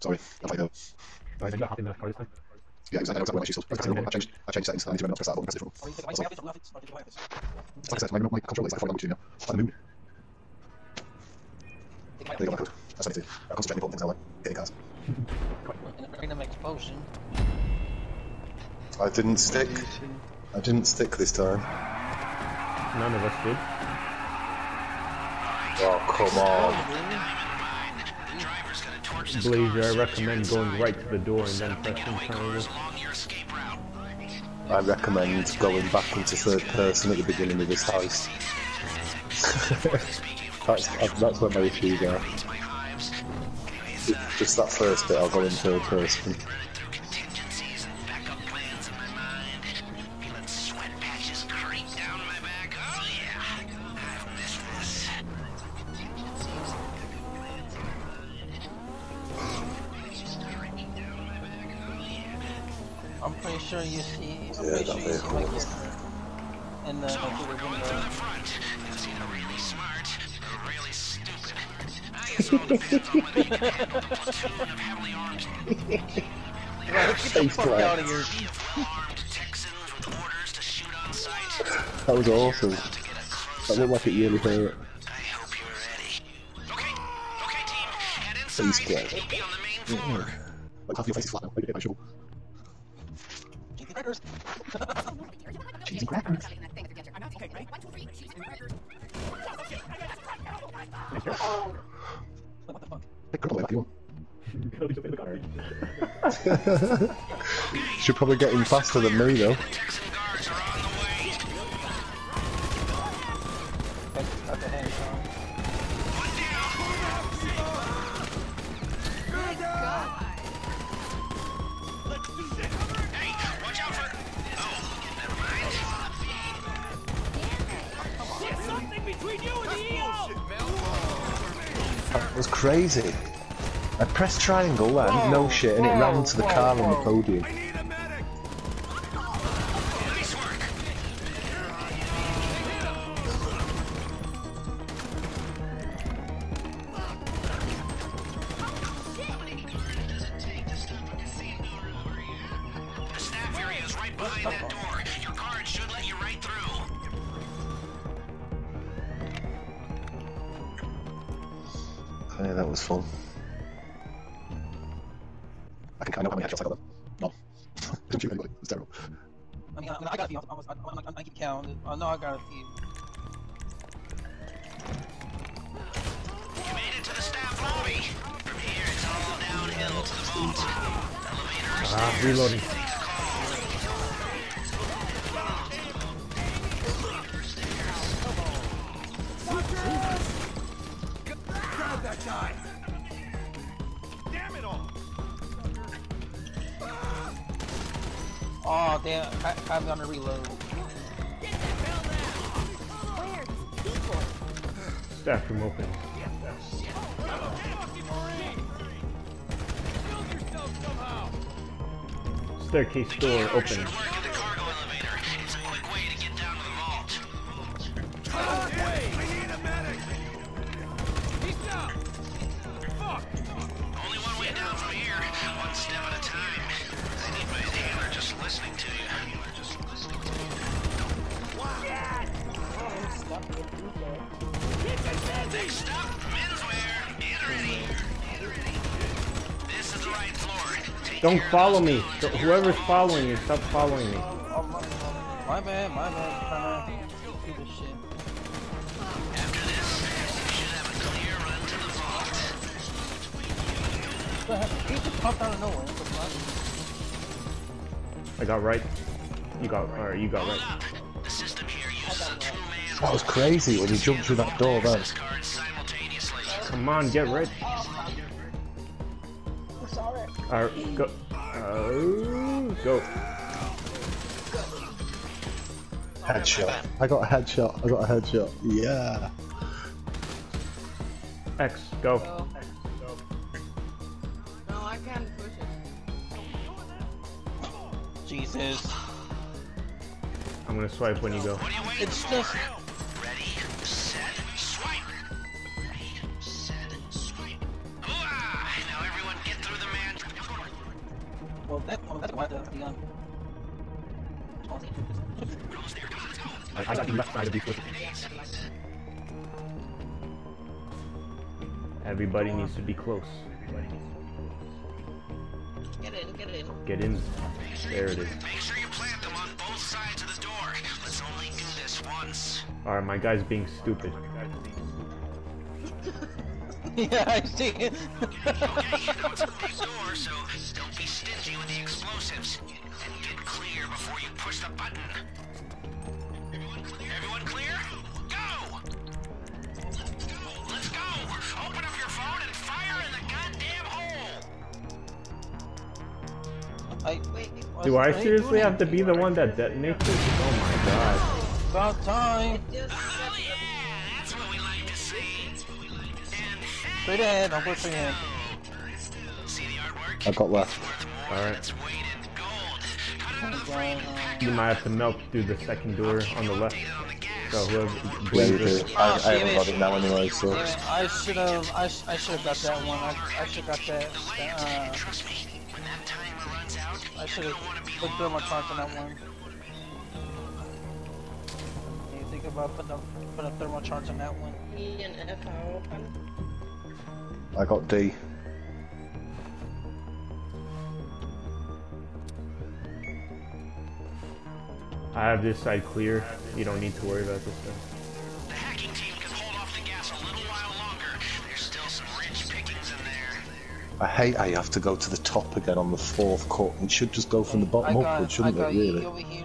Sorry, I'll take over. I think that happened in the car this time. Yeah, exactly. I know exactly what I used. I changed settings. I need to remember not to press that button. Press it wrong. It's like I said, maybe not my control is like a foreign language to me now. It's like the moon. There you go, my code. That's what I need to do. I'll concentrate on important things now, like hitting cars. Bring them explosion. I didn't stick. I didn't stick this time. None of us did. Oh, come on. Blazer, I recommend going right to the door and then pressing triangle. I recommend going back into third person at the beginning of this house. that's where my issues are. Just that first bit, I'll go in third person. I'm pretty sure you see. That was awesome. That looked like a yearly favorite. I hope you're ready. Okay, team, head inside. We'll be on the main floor. Like half your face is flat now. I did it by show. Cheese and crackers. What the fuck? Should probably get him faster than me though. That was crazy. I pressed triangle and no shit, and it ran to the car on the podium. I need a medic. Nice work. The staff area is right behind that door. Your guard should let you right through. Yeah, that was fun. I think I know how many headshots I got them. No. Didn't shoot anybody. It's terrible. I mean, I got a few. I keep counting. I know I got a few. You made it to the staff lobby. From here, it's all downhill to the vault. Elevator stairs. Ah, reloading. Die. Damn it all! Oh damn! I'm gonna reload. Get the hell down! Where? People. Staff room open. Yes, sir. Build yourself somehow. Staircase door open. They stopped menswear and ready. This is the right floor. Take don't follow me. Whoever's following you, stop following me. My bad, my bad. Trying to do this shit. After this, you should have a clear run to the vault. He just popped out of nowhere. I got right. You got right. Or you got right. The system here uses a two-man. That was crazy when he jumped through that door then. Come on, get ready. Alright, go. Go. Headshot. I got a headshot. I got a headshot. Yeah. X, go. No, I can't push it. Jesus. I'm gonna swipe when you go. It's just. Now everyone get through the I got the left side of the equipment. Everybody needs to be close. Get in, get in. Get in. There it is. Make sure you plant them on both sides of the door. Let's only do this once. Alright, my guy's being stupid. Yeah, I see it. Okay, you know it's a big door, so don't be stingy with the explosives. And get clear before you push the button. Everyone clear? Go! Let's go! Open up your phone and fire in the goddamn hole! Do I seriously have to be the one that detonates it? Oh my god. It's about time! Oh yeah! That's what we like to see! Straight ahead, I'll go straight ahead. I got left. Alright. You might have to melt through the second door on the left. So whoever blazes, I haven't gotten that one anyway, so I should have got that one. I should have got that. I should have put through my clock on that one. Can you think about putting a thermal charge on that one? E and F are open. I got D. I have this side clear. You don't need to worry about this side. The hacking team can hold off the gas a little while longer. There's still some rich pickings in there. I hate how you have to go to the top again on the fourth court. It should just go from the bottom upwards, shouldn't it, really? Over here.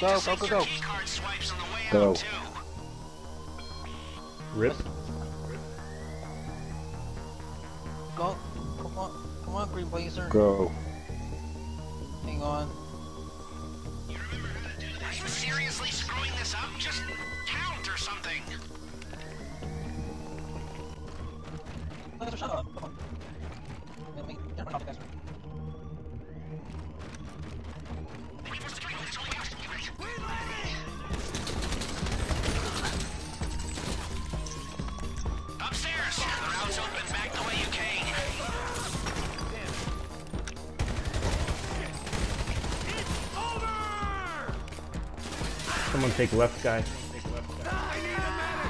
Go, go, go, go. Go. Rip. Go. Come on, GreeenBlazerr. Go. Hang on. You remember how to do this? Are you seriously screwing this up? Just count or something. Someone take left, guy. I need a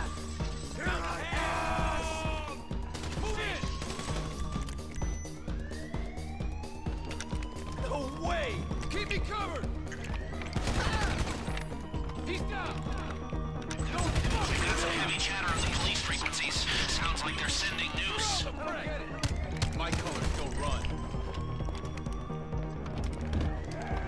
medic. No way! Keep me covered. He's down. We've got some heavy chatter on the police frequencies. Sounds like they're sending news. My colors go run.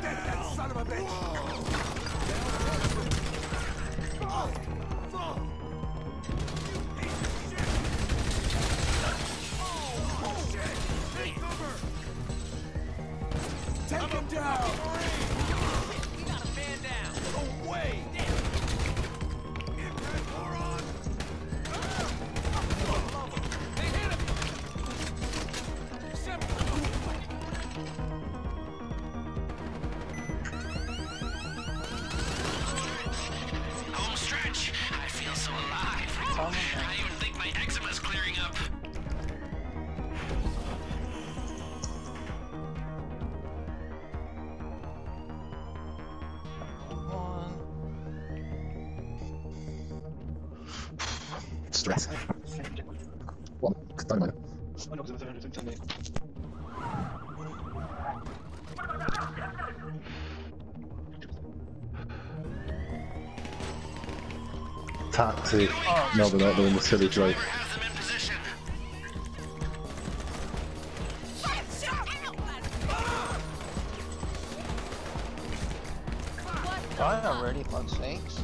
Get that son of a bitch! Whoa. Take him down! We got a man down! No way! Get that moron! They hit him! Home stretch! I feel so alive! I even think my eczema's clearing up! Stress. What? Don't taxi. No, they're not doing the silly drive. Die already, fuck's sakes.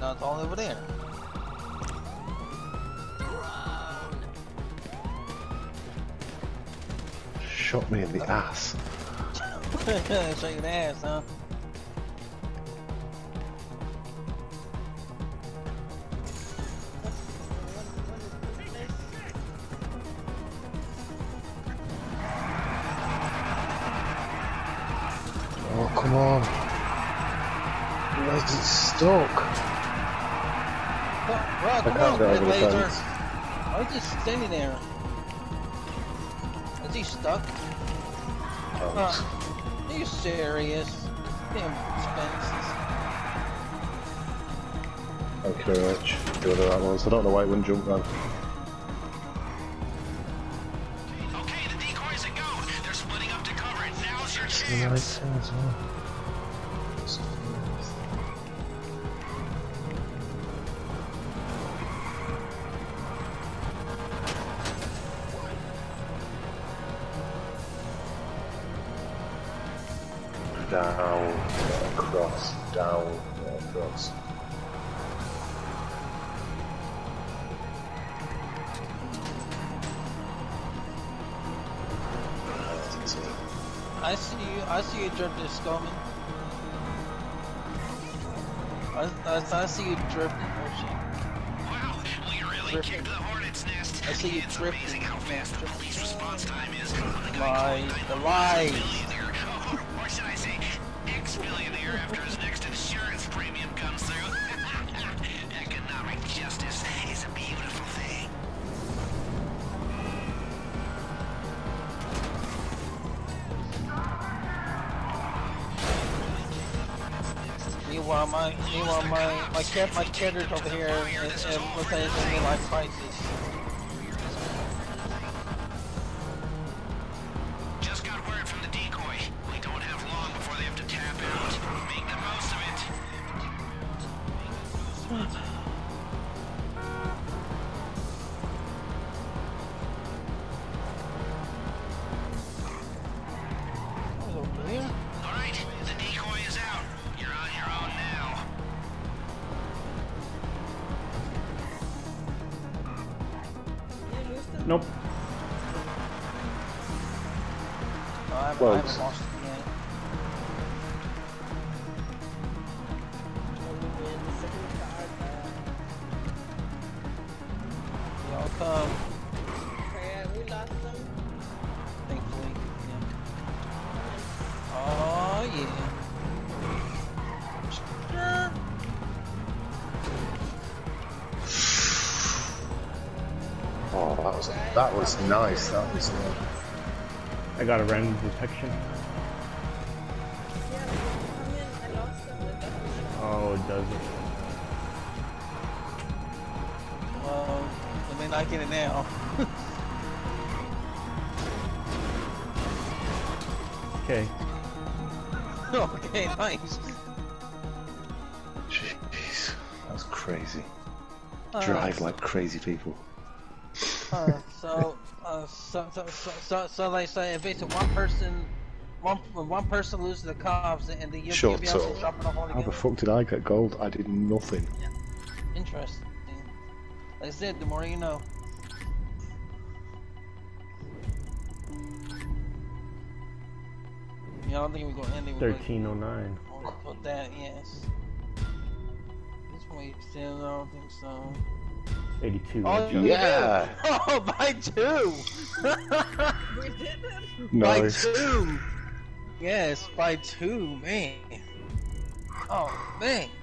Now it's all over there. Shot me in the ass. Shot you in the ass, huh? Oh, come on. Why is it stuck? Well, come on, GreeenBlazerr. Why is it standing there? Is he stuck? Oh. Are you serious? Damn expenses. Thank you very much. Go to that one. So I don't know why it wouldn't jump then. The right thing as well. Down, across, down, across. I see you drifting, Skullman. I see you drifting, wow, we really drifting. Kicked the hornet's nest. I see you it's drifting. Amazing how fast the police response time is. The lies. Or should I say, ex-billionaire after his next insurance premium comes through. Economic justice is a beautiful thing. Meanwhile, my catter's over here and looks like it's a real life crisis. Just got word from the decoy. We don't have long before they have to tap out. Make the most of it. All right, the decoy is out. You're on your own now. Nope. No, I haven't lost it yet. They all come. Yeah, we lost them. Thankfully, yeah. Oh yeah. Sure. Oh, that was nice. That was. I got a random detection. Oh, it doesn't. Let me not get it now. Okay. Okay, nice. Jeez, that's crazy. Drive like crazy people. So like, so if it's one person loses the cops and the shut up. Dropping a hole again. How the fuck did I get gold? I did nothing. Yeah. Interesting. Like I said, the more you know. Yeah, I don't think we're gonna end it with 1309. Put that, yes. This one still, I don't think so. 82. Oh yeah! Oh, by two! We did it! Nice. By two! Yes, by two, man. Oh, man.